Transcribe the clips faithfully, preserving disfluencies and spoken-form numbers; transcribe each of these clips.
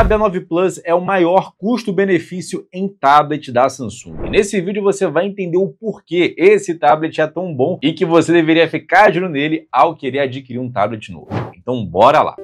Tab A nove Plus é o maior custo-benefício em tablet da Samsung. E nesse vídeo você vai entender o porquê esse tablet é tão bom e que você deveria ficar de olho nele ao querer adquirir um tablet novo. Então bora lá!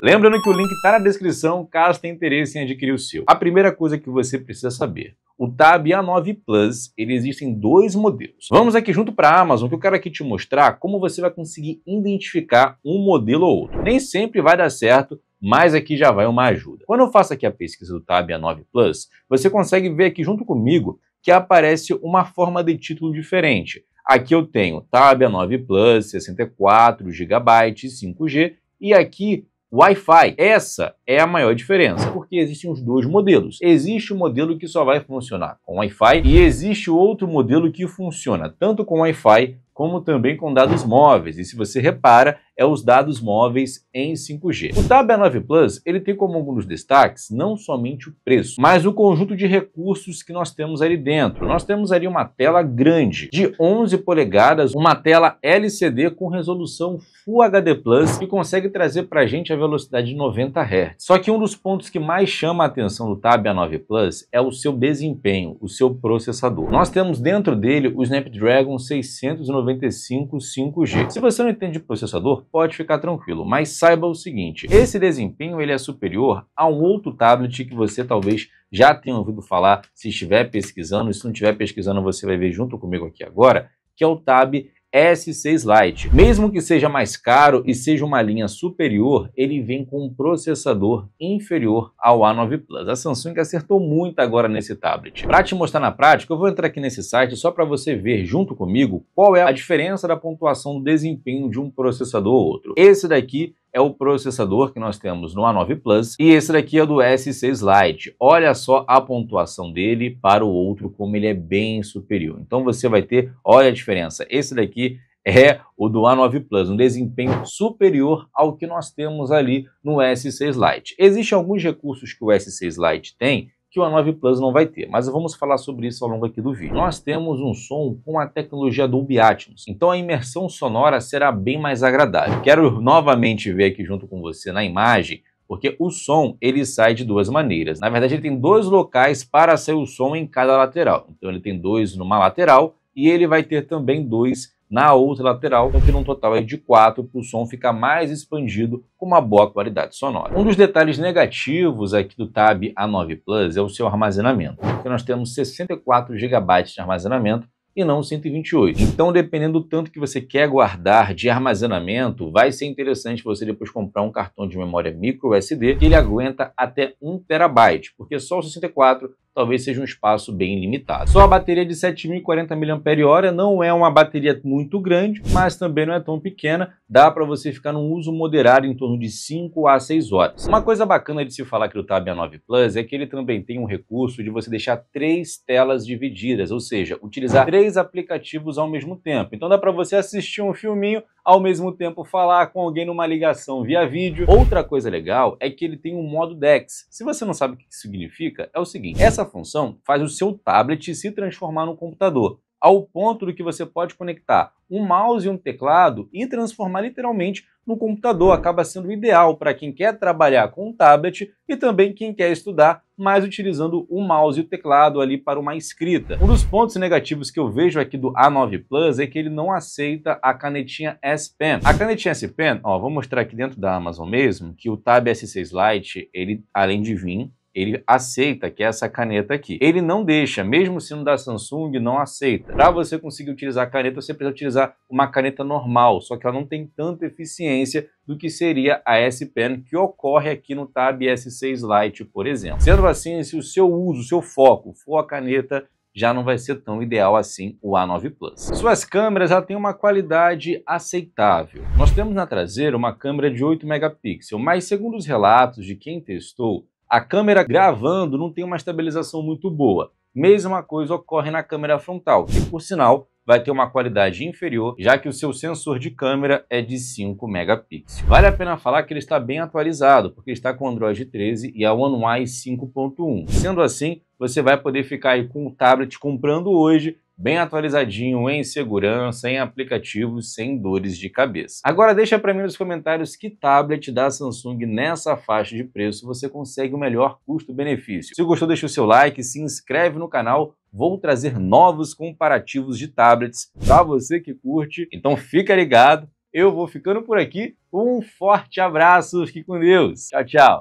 Lembrando que o link está na descrição, caso tenha interesse em adquirir o seu. A primeira coisa que você precisa saber, o Tab A nove Plus, ele existe em dois modelos. Vamos aqui junto para a Amazon, que eu quero aqui te mostrar como você vai conseguir identificar um modelo ou outro. Nem sempre vai dar certo, mas aqui já vai uma ajuda. Quando eu faço aqui a pesquisa do Tab A nove Plus, você consegue ver aqui junto comigo que aparece uma forma de título diferente. Aqui eu tenho Tab A nove Plus, sessenta e quatro gigabytes, cinco G, e aqui Wi-Fi. Essa é a maior diferença, porque existem os dois modelos. Existe o modelo que só vai funcionar com Wi-Fi e existe outro modelo que funciona tanto com Wi-Fi como também com dados móveis. E se você repara, é os dados móveis em cinco G. O Tab A nove Plus, ele tem como um dos destaques não somente o preço, mas o conjunto de recursos que nós temos ali dentro. Nós temos ali uma tela grande de onze polegadas, uma tela L C D com resolução Full H D Plus, que consegue trazer para a gente a velocidade de noventa hertz. Só que um dos pontos que mais chama a atenção do Tab A nove Plus é o seu desempenho, o seu processador. Nós temos dentro dele o Snapdragon seiscentos e noventa e cinco cinco G. Se você não entende de processador, pode ficar tranquilo, mas saiba o seguinte, esse desempenho ele é superior a um outro tablet que você talvez já tenha ouvido falar, se estiver pesquisando, e se não estiver pesquisando você vai ver junto comigo aqui agora, que é o Tab S seis Lite. Mesmo que seja mais caro e seja uma linha superior, ele vem com um processador inferior ao A nove Plus. A Samsung acertou muito agora nesse tablet. Para te mostrar na prática, eu vou entrar aqui nesse site só para você ver junto comigo qual é a diferença da pontuação do desempenho de um processador ou outro. Esse daqui é o processador que nós temos no A nove Plus e esse daqui é do S seis Lite. Olha só a pontuação dele para o outro, como ele é bem superior. Então você vai ter, olha a diferença, esse daqui é o do A nove Plus, um desempenho superior ao que nós temos ali no S seis Lite. Existem alguns recursos que o S seis Lite tem que o A nove Plus não vai ter, mas vamos falar sobre isso ao longo aqui do vídeo. Nós temos um som com a tecnologia Dolby Atmos, então a imersão sonora será bem mais agradável. Quero novamente ver aqui junto com você na imagem, porque o som ele sai de duas maneiras. Na verdade ele tem dois locais para sair o som em cada lateral, então ele tem dois numa lateral e ele vai ter também dois na outra lateral, então tem um total aí de quatro para o som ficar mais expandido com uma boa qualidade sonora. Um dos detalhes negativos aqui do Tab A nove Plus é o seu armazenamento, porque nós temos sessenta e quatro gigabytes de armazenamento e não cento e vinte e oito. Então, dependendo do tanto que você quer guardar de armazenamento, vai ser interessante você depois comprar um cartão de memória microSD que ele aguenta até um terabyte, porque só o sessenta e quatro talvez seja um espaço bem limitado. Só a bateria de sete mil e quarenta miliampères-hora não é uma bateria muito grande, mas também não é tão pequena, dá para você ficar num uso moderado em torno de cinco a seis horas. Uma coisa bacana de se falar que o Tab A nove Plus é que ele também tem um recurso de você deixar três telas divididas, ou seja, utilizar três aplicativos ao mesmo tempo. Então dá para você assistir um filminho, ao mesmo tempo falar com alguém numa ligação via vídeo. Outra coisa legal é que ele tem um modo DeX. Se você não sabe o que significa, é o seguinte, essa função faz o seu tablet se transformar num computador, ao ponto do que você pode conectar um mouse e um teclado e transformar literalmente no computador. Acaba sendo ideal para quem quer trabalhar com um tablet e também quem quer estudar, mas utilizando o mouse e o teclado ali para uma escrita. Um dos pontos negativos que eu vejo aqui do A nove Plus é que ele não aceita a canetinha S-Pen. A canetinha S-Pen, ó, vou mostrar aqui dentro da Amazon mesmo, que o Tab S seis Lite, ele além de vir, ele aceita que é essa caneta aqui. Ele não deixa, mesmo sendo da Samsung, não aceita. Para você conseguir utilizar a caneta, você precisa utilizar uma caneta normal, só que ela não tem tanta eficiência do que seria a S-Pen, que ocorre aqui no Tab S seis Lite, por exemplo. Sendo assim, se o seu uso, o seu foco for a caneta, já não vai ser tão ideal assim o A nove Plus. Suas câmeras já têm uma qualidade aceitável. Nós temos na traseira uma câmera de oito megapixels, mas segundo os relatos de quem testou, a câmera gravando não tem uma estabilização muito boa. Mesma coisa ocorre na câmera frontal, que por sinal vai ter uma qualidade inferior, já que o seu sensor de câmera é de cinco megapixels. Vale a pena falar que ele está bem atualizado, porque ele está com Android treze e a One U I cinco ponto um. Sendo assim, você vai poder ficar aí com o tablet comprando hoje bem atualizadinho, em segurança, em aplicativos, sem dores de cabeça. Agora deixa para mim nos comentários que tablet da Samsung nessa faixa de preço você consegue o melhor custo-benefício. Se gostou, deixa o seu like, se inscreve no canal, vou trazer novos comparativos de tablets para você que curte, então fica ligado, eu vou ficando por aqui, um forte abraço, fique com Deus, tchau, tchau!